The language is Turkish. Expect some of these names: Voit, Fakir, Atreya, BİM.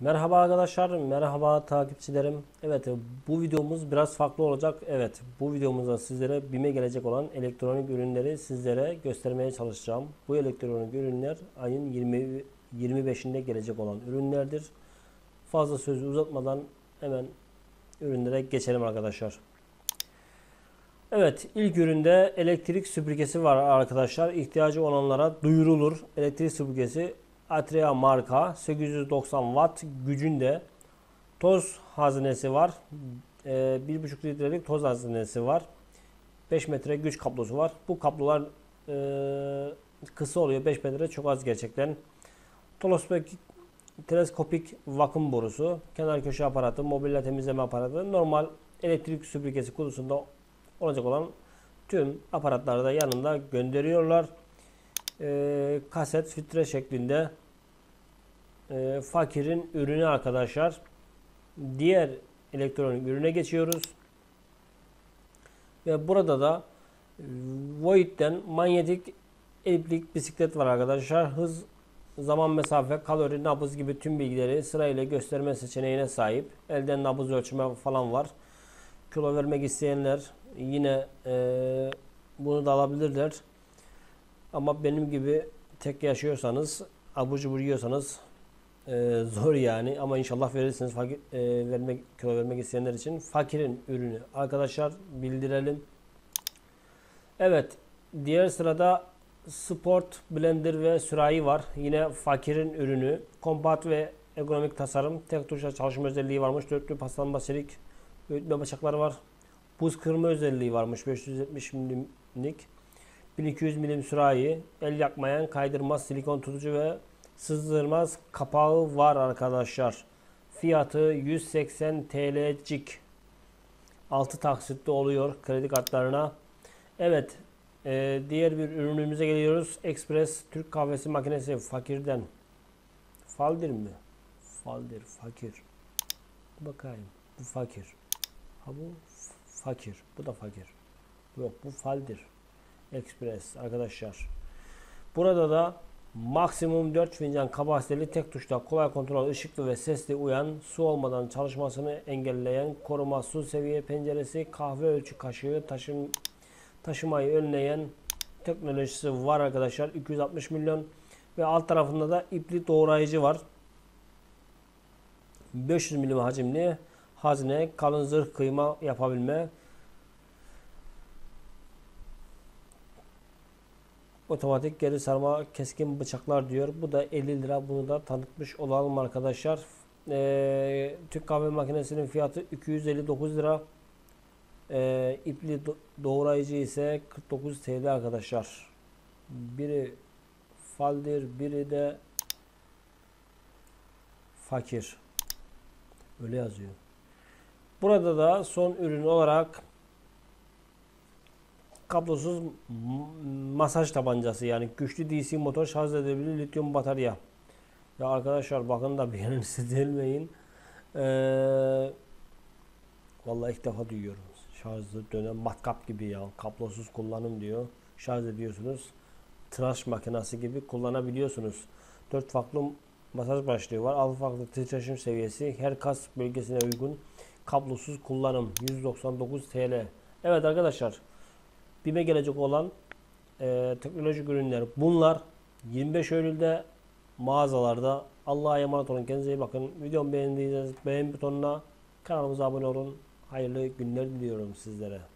Merhaba arkadaşlar, merhaba takipçilerim. Evet, bu videomuz biraz farklı olacak. Evet, bu videomuzda sizlere BİM'e gelecek olan elektronik ürünleri sizlere göstermeye çalışacağım. Bu elektronik ürünler ayın 25'inde gelecek olan ürünlerdir. Fazla sözü uzatmadan hemen ürünlere geçelim arkadaşlar. Evet, ilk üründe elektrik süpürgesi var arkadaşlar. İhtiyacı olanlara duyurulur. Elektrik süpürgesi Atreya marka, 890 watt gücünde, toz haznesi var, 1,5 litrelik toz haznesi var, 5 metre güç kablosu var. Bu kablolar kısa oluyor, 5 metre çok az gerçekten. Teleskopik vakum borusu, kenar köşe aparatı, mobilya temizleme aparatı, normal elektrik süpürgesi kutusunda olacak olan tüm aparatları da yanında gönderiyorlar. Kaset filtre şeklinde Fakir'in ürünü arkadaşlar. Diğer elektronik ürüne geçiyoruz ve burada da Voit'ten manyetik eliplik bisiklet var arkadaşlar. Hız, zaman, mesafe, kalori, nabız gibi tüm bilgileri sırayla gösterme seçeneğine sahip. Elden nabız ölçme falan var. Kilo vermek isteyenler yine bunu da alabilirler. Ama benim gibi tek yaşıyorsanız, abur cubur yiyorsanız zor yani. Ama inşallah verirsiniz kilo vermek isteyenler için. Fakir'in ürünü arkadaşlar, bildirelim. Evet, diğer sırada Sport Blender ve sürahi var. Yine Fakir'in ürünü. Kompakt ve ekonomik tasarım. Tek tuşla çalışma özelliği varmış. Dörtlü paslanma çelik öğütme bıçakları var. Buz kırma özelliği varmış. 570 mm'lik. 1200 milim sürahi, el yakmayan, kaydırmaz, silikon tutucu ve sızdırmaz kapağı var arkadaşlar. Fiyatı 180 TL'cik. 6 taksitli oluyor kredi kartlarına. Evet, diğer bir ürünümüze geliyoruz. Express Türk kahvesi makinesi Fakir'den. Faldir mi? Faldir, Fakir. Bakayım, bu Fakir. Ha, bu Fakir, bu da Fakir. Yok, bu Faldir. Express arkadaşlar. Burada da maksimum 4 fincan kapasiteli, tek tuşla kolay kontrol, ışıklı ve sesli uyan, su olmadan çalışmasını engelleyen koruma su seviye penceresi, kahve ölçü kaşığı, taşımayı önleyen teknolojisi var arkadaşlar. 260 milyon ve alt tarafında da ipli doğrayıcı var. 500 milim hacimli hazne, kalın zırh kıyma yapabilme, otomatik geri sarma keskin bıçaklar diyor. Bu da 50 lira. Bunu da tanıtmış olalım arkadaşlar. Türk kahve makinesinin fiyatı 259 lira. İpli doğrayıcı ise 49 TL arkadaşlar. Biri Faldir, biri de Fakir. Öyle yazıyor. Burada da son ürün olarak kablosuz masaj tabancası, yani güçlü DC motor, şarj edilebilir lityum batarya. Ya arkadaşlar, bakın da bir yerinizi delmeyin. Vallahi ilk defa duyuyorum. Şarjı dönen matkap gibi ya. Kablosuz kullanım diyor. Şarj ediyorsunuz. Tıraş makinesi gibi kullanabiliyorsunuz. 4 farklı masaj başlığı var. 6 farklı titreşim seviyesi. Her kas bölgesine uygun. Kablosuz kullanım. 199 TL. Evet arkadaşlar, BİM'e gelecek olan teknolojik ürünler bunlar. 25 Eylül'de mağazalarda. Allah'a emanet olun. Kendinize iyi bakın. Videomu beğendiyseniz beğen butonuna, kanalımıza abone olun. Hayırlı günler diliyorum sizlere.